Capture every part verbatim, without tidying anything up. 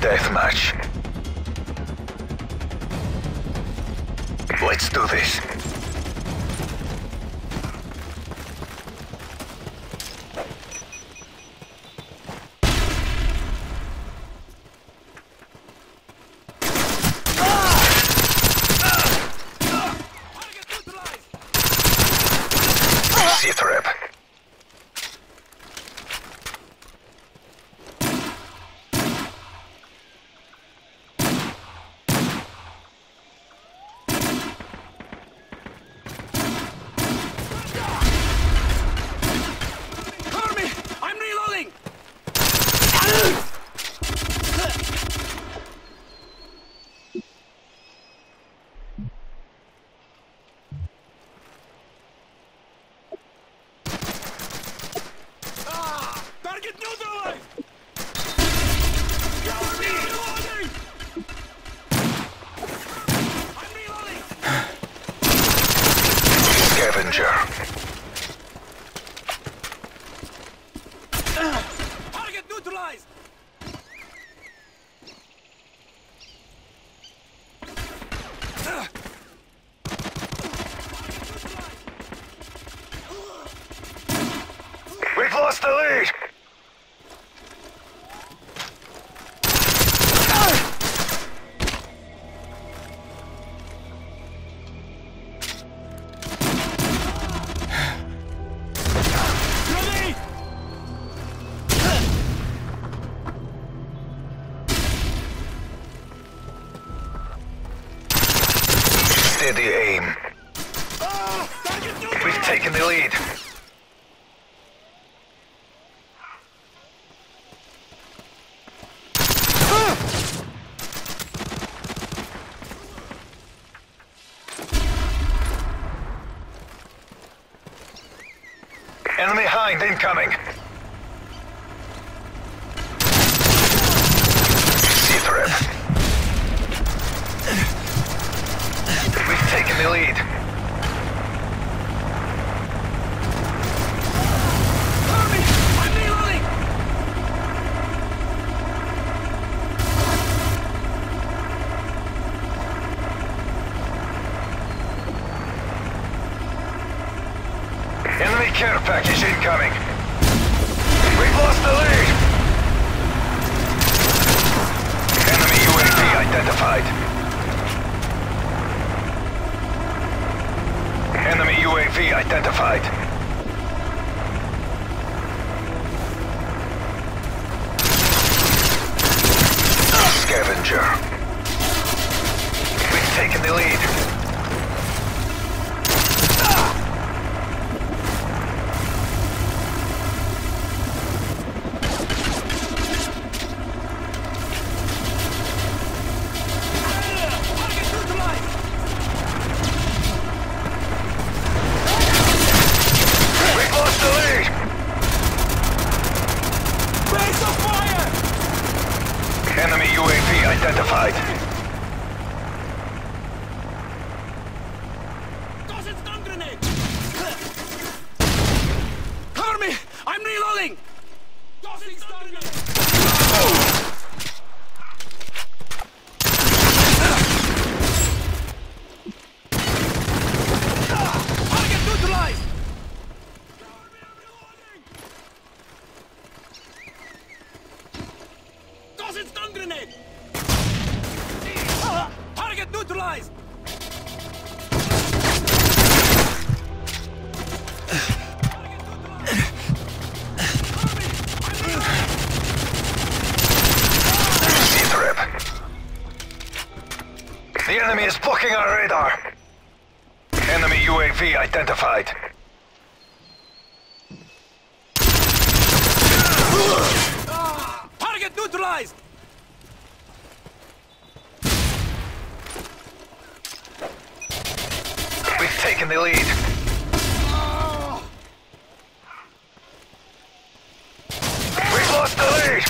deathmatch. Let's do this. Lost the lead! Steady aim. We've taken the lead. Enemy hind incoming. Sea trip. We've taken the lead. Army, I'm reloading. Enemy care package incoming. We've lost the lead. Enemy U A V identified. Enemy U A V identified. Scavenger. We've taken the lead. Identified. Toss its stun grenade! Cover me! I'm reloading! Toss its stun grenade! Target neutralized! Cover me! I'm reloading! Toss its stun grenade! Target neutralized! Target neutralized! Army, I'm C-trip. The enemy is blocking our radar. Enemy U A V identified. Target neutralized! Taking the lead. Oh. We've lost the lead.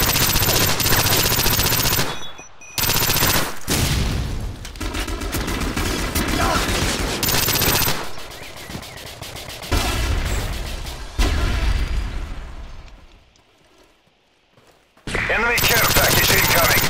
Enemy care package incoming.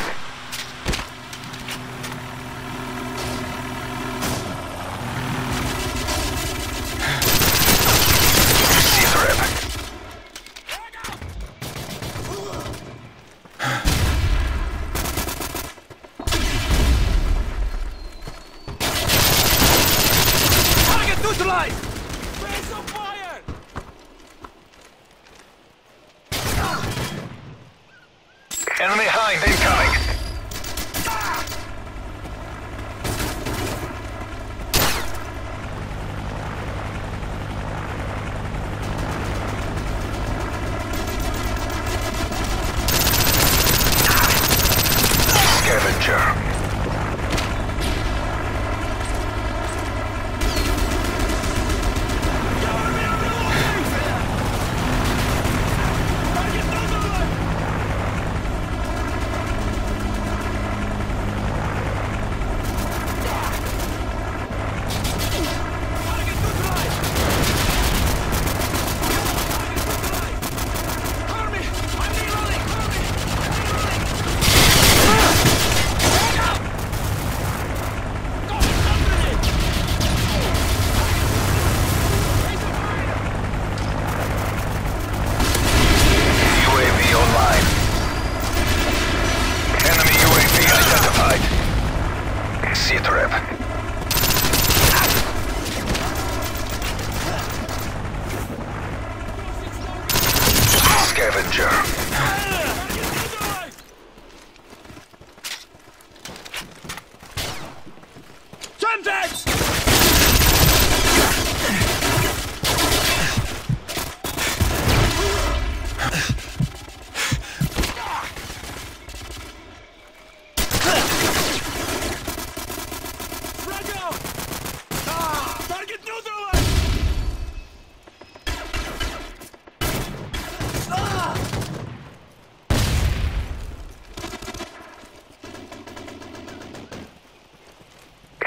Enemy hind incoming.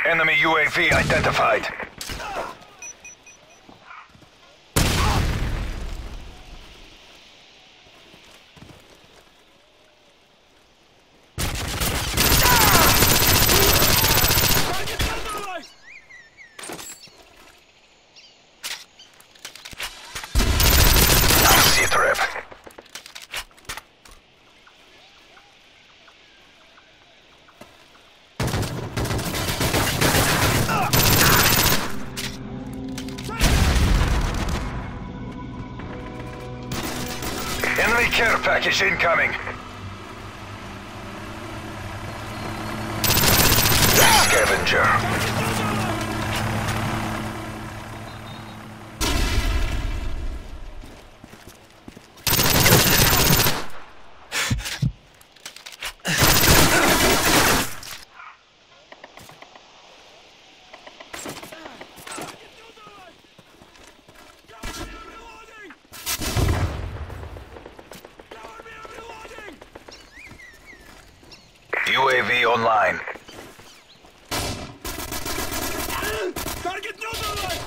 Enemy U A V identified. Care package incoming. Scavenger. U A V online. Target neutralized.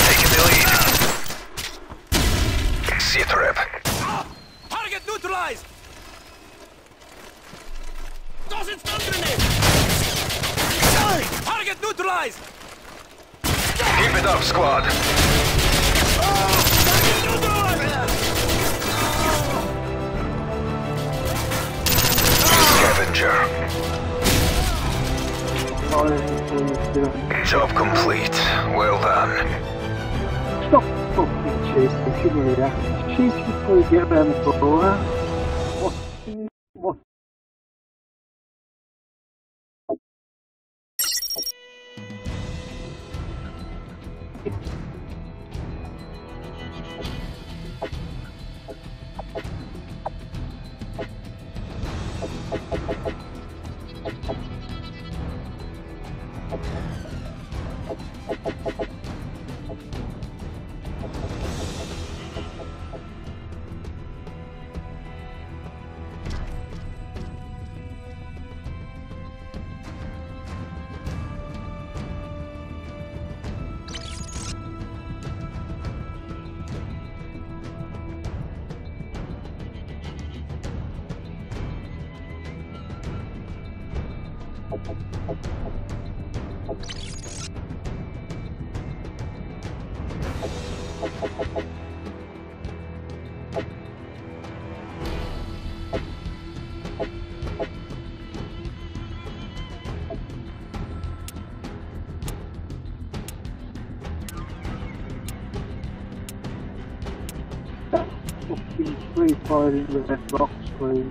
Taking the lead. Sea trap. Target neutralized. Doesn't stun grenade. Target neutralized! Keep it up, squad! Oh, target neutralized! Scavenger. Job complete. Well done. Stop fucking chasing, shouldn't we? Chase before you get around the corner. What? What? Thank you. of being free fighting with that box, please.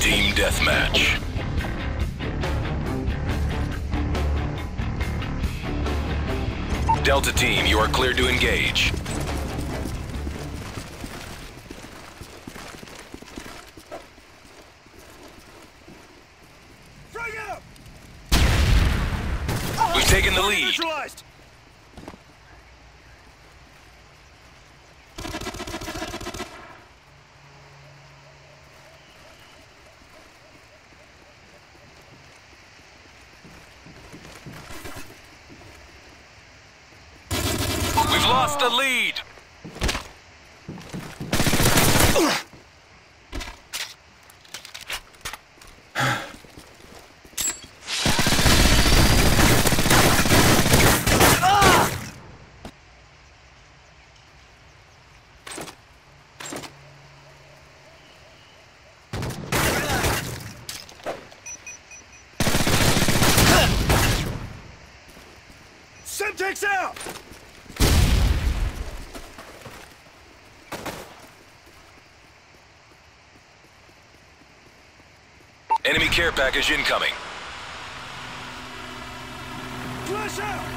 Team Deathmatch. Delta Team, you are clear to engage. Frag up! We've taken the lead. Neutralized. Lost the lead. Semtex out. Enemy care package incoming. Flash out!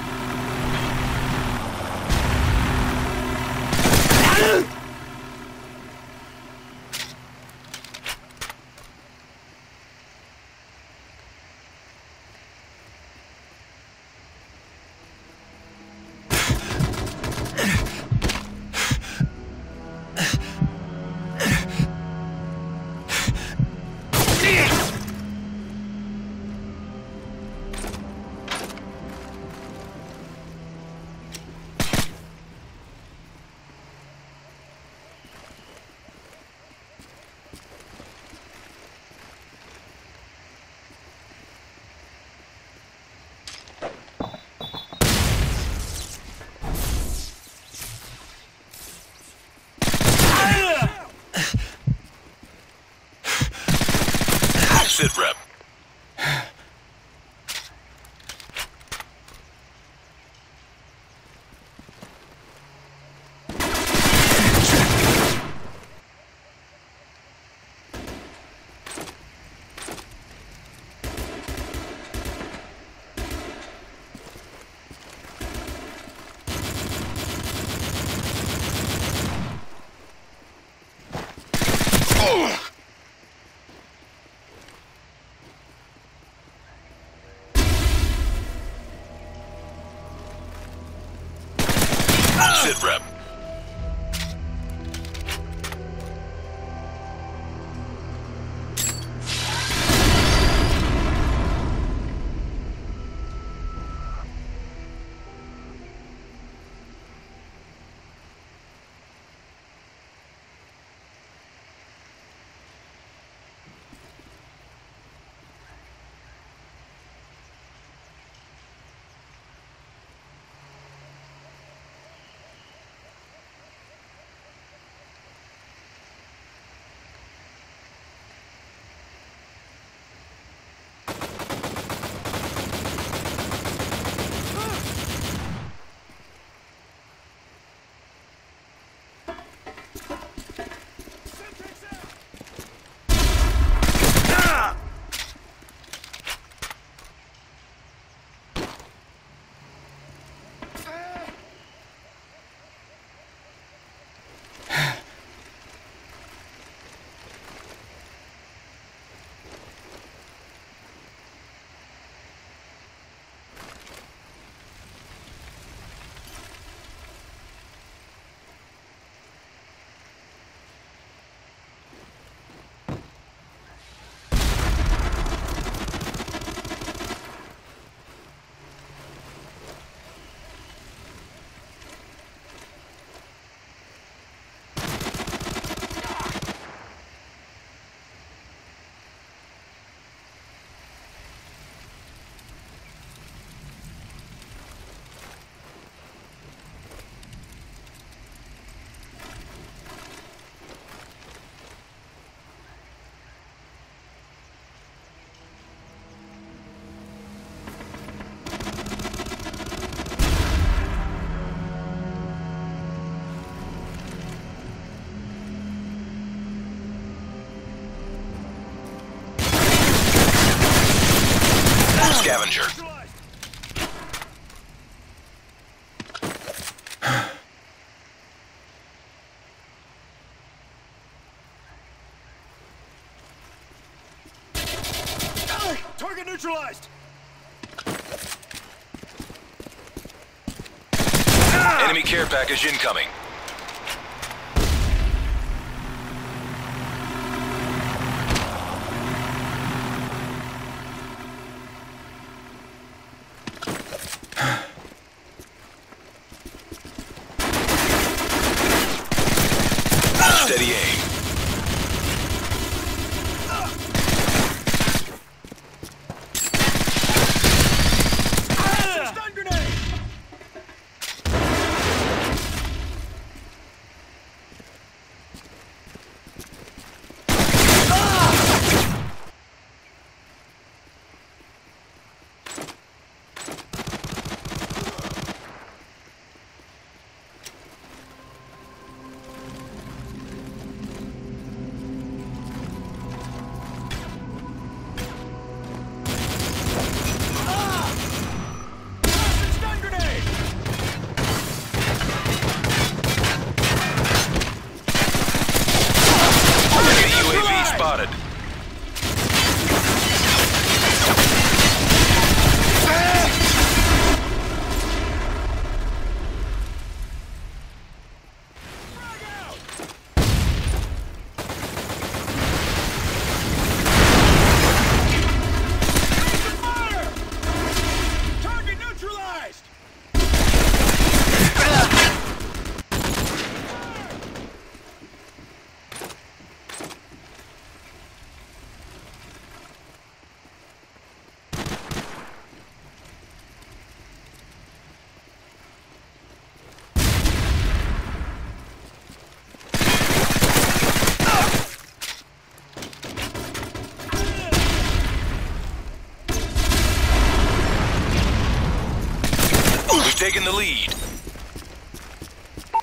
neutralized! Ah! Enemy care package incoming. Steady aim. Taking the lead.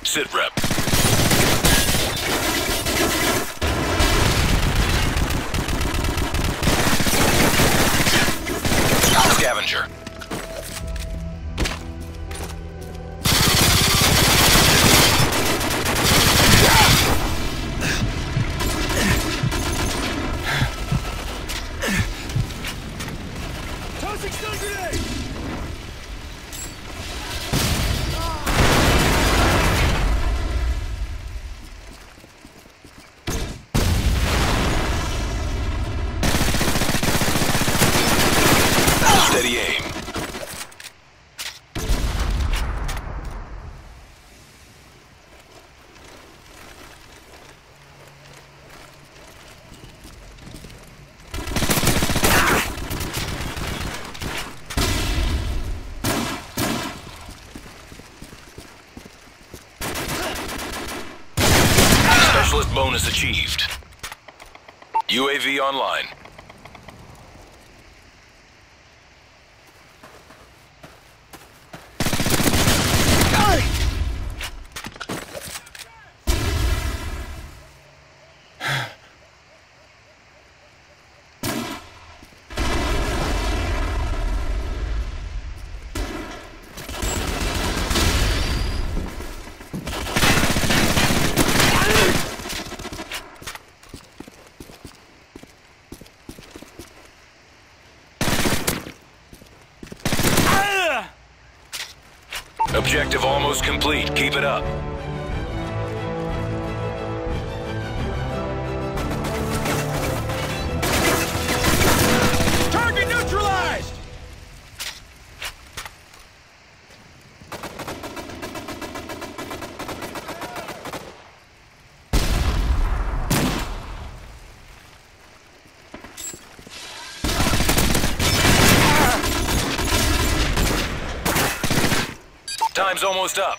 Sit rep. Scavenger. Tossing stun grenade! Steady aim. Specialist bonus achieved. U A V online. Objective almost complete. Keep it up. Target neutralized! Time's almost up.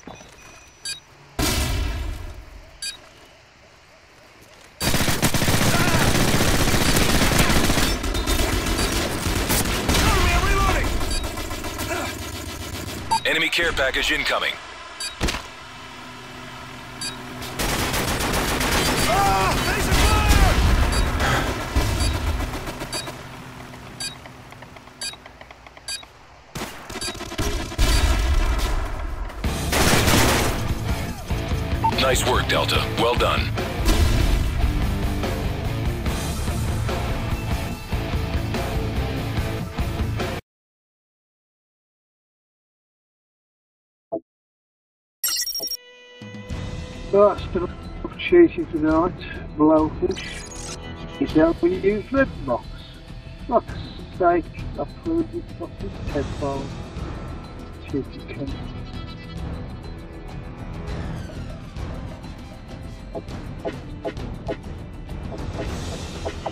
Ah! Enemy care package incoming. Nice work, Delta. Well done. First of chasing tonight, blowfish, is how we use red box. For fuck's sake, I've proved it fucking tenfold. See if you can.